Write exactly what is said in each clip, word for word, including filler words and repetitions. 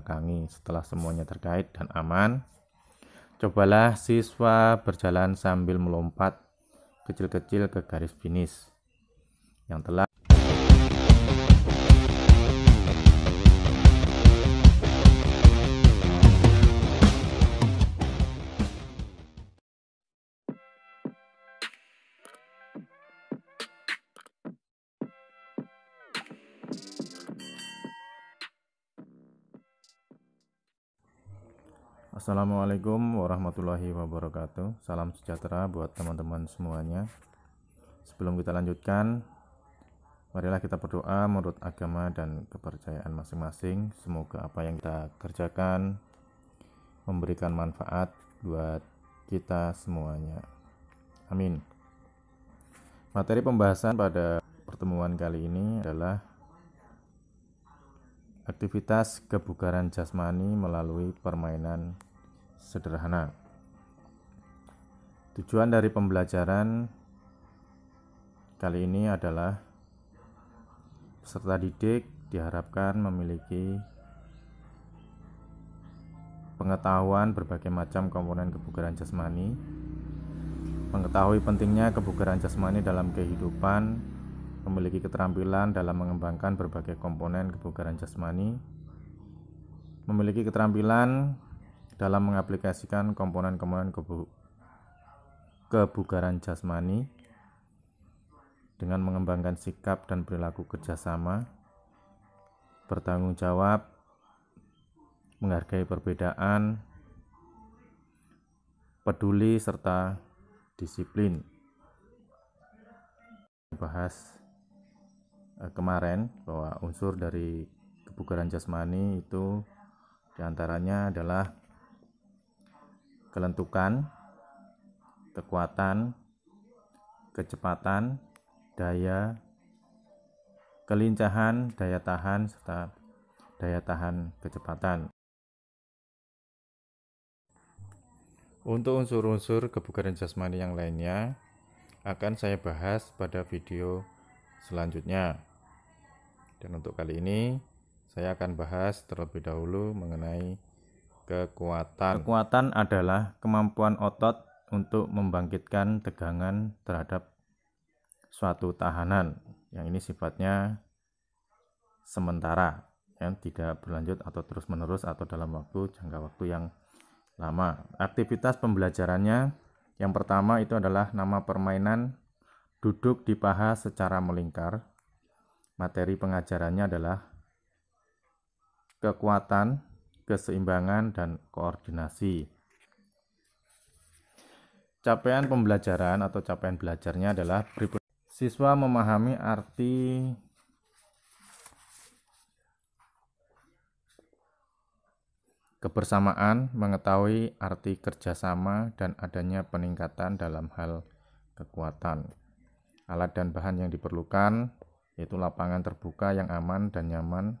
kami. Setelah semuanya terkait dan aman, cobalah siswa berjalan sambil melompat kecil-kecil ke garis finish yang telah Assalamualaikum warahmatullahi wabarakatuh. Salam sejahtera buat teman-teman semuanya. Sebelum kita lanjutkan, marilah kita berdoa menurut agama dan kepercayaan masing-masing. Semoga apa yang kita kerjakan memberikan manfaat buat kita semuanya. Amin. Materi pembahasan pada pertemuan kali ini adalah aktivitas kebugaran jasmani melalui permainan sederhana. Tujuan dari pembelajaran kali ini adalah peserta didik diharapkan memiliki pengetahuan berbagai macam komponen kebugaran jasmani, mengetahui pentingnya kebugaran jasmani dalam kehidupan, memiliki keterampilan dalam mengembangkan berbagai komponen kebugaran jasmani, memiliki keterampilan dalam mengaplikasikan komponen-komponen kebu- kebugaran jasmani dengan mengembangkan sikap dan perilaku kerjasama, bertanggung jawab, menghargai perbedaan, peduli, serta disiplin. Bahas eh, kemarin bahwa unsur dari kebugaran jasmani itu diantaranya adalah kelentukan, kekuatan, kecepatan, daya, kelincahan, daya tahan, serta daya tahan kecepatan. Untuk unsur-unsur kebugaran jasmani yang lainnya akan saya bahas pada video selanjutnya. Dan untuk kali ini saya akan bahas terlebih dahulu mengenai Kekuatan. Kekuatan adalah kemampuan otot untuk membangkitkan tegangan terhadap suatu tahanan, yang ini sifatnya sementara, yang tidak berlanjut atau terus-menerus atau dalam waktu jangka waktu yang lama. Aktivitas pembelajarannya yang pertama itu adalah nama permainan duduk di paha secara melingkar. Materi pengajarannya adalah kekuatan, keseimbangan, dan koordinasi. Capaian pembelajaran atau capaian belajarnya adalah berikut. Siswa memahami arti kebersamaan, mengetahui arti kerjasama, dan adanya peningkatan dalam hal kekuatan. Alat dan bahan yang diperlukan yaitu lapangan terbuka yang aman dan nyaman,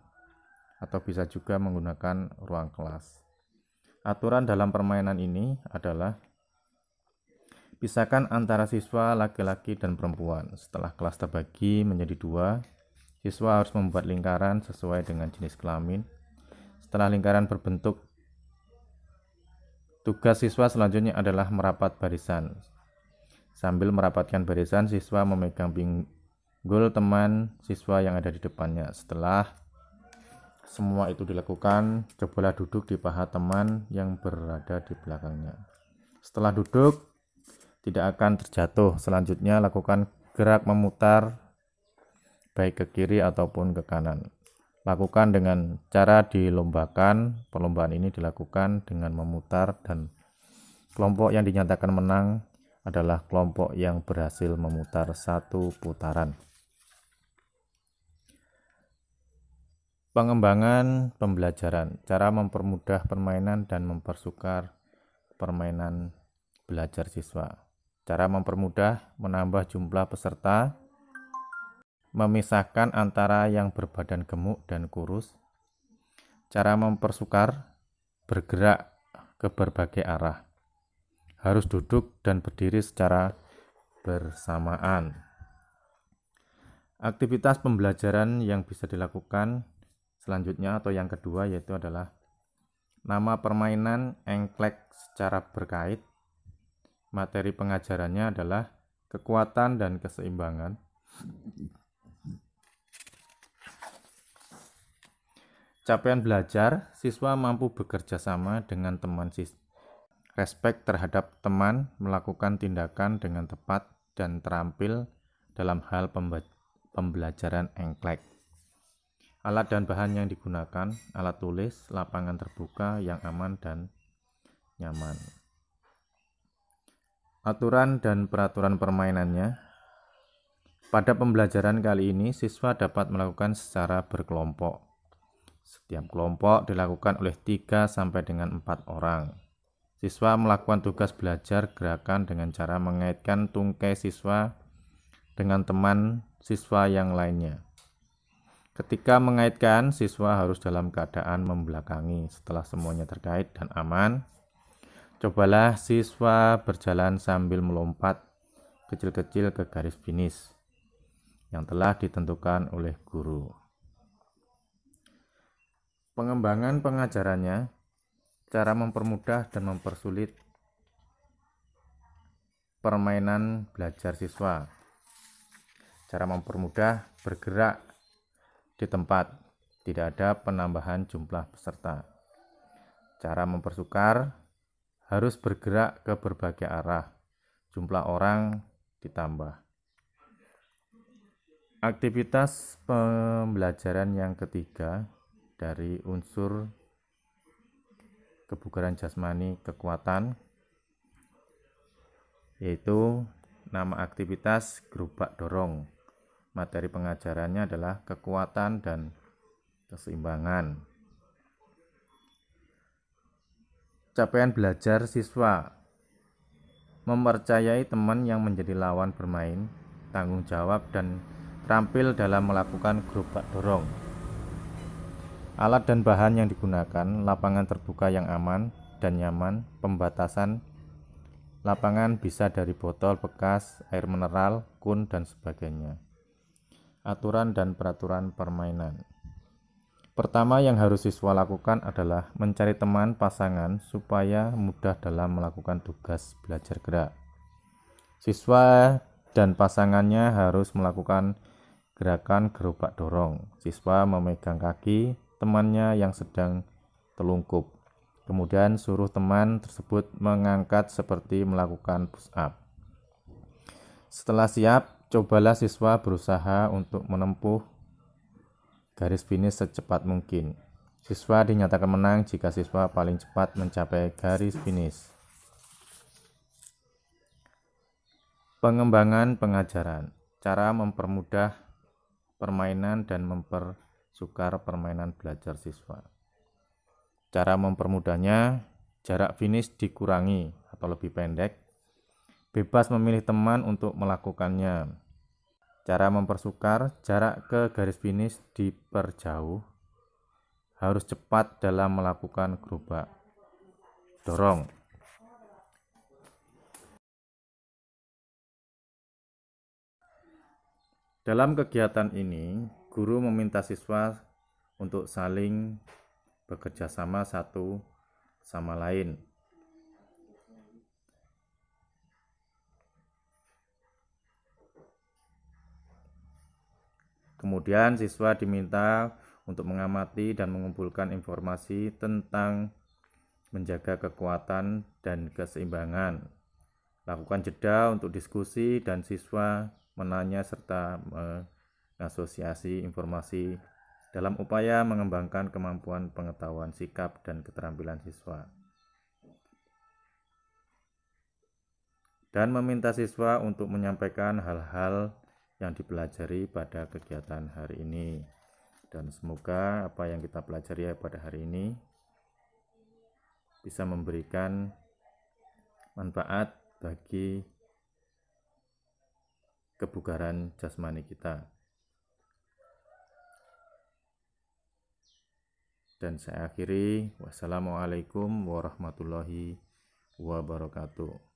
atau bisa juga menggunakan ruang kelas. Aturan dalam permainan ini adalah pisahkan antara siswa laki-laki dan perempuan. Setelah kelas terbagi menjadi dua, siswa harus membuat lingkaran sesuai dengan jenis kelamin. Setelah lingkaran berbentuk, tugas siswa selanjutnya adalah merapat barisan. Sambil merapatkan barisan, siswa memegang pinggul teman siswa yang ada di depannya. Setelah semua itu dilakukan, cobalah duduk di paha teman yang berada di belakangnya. Setelah duduk, tidak akan terjatuh. Selanjutnya, lakukan gerak memutar baik ke kiri ataupun ke kanan. Lakukan dengan cara dilombakan. Perlombaan ini dilakukan dengan memutar, dan kelompok yang dinyatakan menang adalah kelompok yang berhasil memutar satu putaran. Pengembangan pembelajaran, cara mempermudah permainan dan mempersukar permainan belajar siswa. Cara mempermudah, menambah jumlah peserta, memisahkan antara yang berbadan gemuk dan kurus. Cara mempersukar, bergerak ke berbagai arah. Harus duduk dan berdiri secara bersamaan. Aktivitas pembelajaran yang bisa dilakukan selanjutnya atau yang kedua yaitu adalah Nama permainan engklek secara berkait. Materi pengajarannya adalah kekuatan dan keseimbangan. Capaian belajar, siswa mampu bekerja sama dengan teman siswa. Respek terhadap teman, melakukan tindakan dengan tepat dan terampil dalam hal pembelajaran engklek. Alat dan bahan yang digunakan, alat tulis, lapangan terbuka yang aman dan nyaman. Aturan dan peraturan permainannya. Pada pembelajaran kali ini, siswa dapat melakukan secara berkelompok. Setiap kelompok dilakukan oleh tiga sampai dengan empat orang. Siswa melakukan tugas belajar gerakan dengan cara mengaitkan tungkai siswa dengan teman siswa yang lainnya. Ketika mengaitkan, siswa harus dalam keadaan membelakangi. Setelah semuanya terkait dan aman, cobalah siswa berjalan sambil melompat kecil-kecil ke garis finish yang telah ditentukan oleh guru. Pengembangan pengajarannya, cara mempermudah dan mempersulit permainan belajar siswa. Cara mempermudah, bergerak di tempat, tidak ada penambahan jumlah peserta. Cara mempersukar, harus bergerak ke berbagai arah, jumlah orang ditambah. Aktivitas pembelajaran yang ketiga, dari unsur kebugaran jasmani kekuatan, yaitu nama aktivitas gerobak dorong. Materi pengajarannya adalah kekuatan dan keseimbangan. Capaian belajar siswa, mempercayai teman yang menjadi lawan bermain, tanggung jawab dan terampil dalam melakukan gerobak dorong. Alat dan bahan yang digunakan, lapangan terbuka yang aman dan nyaman, pembatasan lapangan bisa dari botol bekas, air mineral, kun, dan sebagainya. Aturan dan peraturan permainan. Pertama yang harus siswa lakukan adalah mencari teman pasangan supaya mudah dalam melakukan tugas belajar gerak. Siswa dan pasangannya harus melakukan gerakan gerobak dorong. Siswa memegang kaki temannya yang sedang telungkup, kemudian suruh teman tersebut mengangkat seperti melakukan push up. Setelah siap, cobalah siswa berusaha untuk menempuh garis finish secepat mungkin. Siswa dinyatakan menang jika siswa paling cepat mencapai garis finish. Pengembangan pengajaran, cara mempermudah permainan dan memper sukar permainan belajar siswa. Cara mempermudahnya, jarak finish dikurangi atau lebih pendek, bebas memilih teman untuk melakukannya. Cara mempersukar, jarak ke garis finish diperjauh, harus cepat dalam melakukan gerobak dorong. Dalam kegiatan ini, guru meminta siswa untuk saling bekerja sama satu sama lain. Kemudian siswa diminta untuk mengamati dan mengumpulkan informasi tentang menjaga kekuatan dan keseimbangan. Lakukan jeda untuk diskusi dan siswa menanya serta menjelaskan asosiasi informasi dalam upaya mengembangkan kemampuan pengetahuan, sikap, dan keterampilan siswa. Dan meminta siswa untuk menyampaikan hal-hal yang dipelajari pada kegiatan hari ini. Dan semoga apa yang kita pelajari pada hari ini bisa memberikan manfaat bagi kebugaran jasmani kita. Dan saya akhiri, wassalamualaikum warahmatullahi wabarakatuh.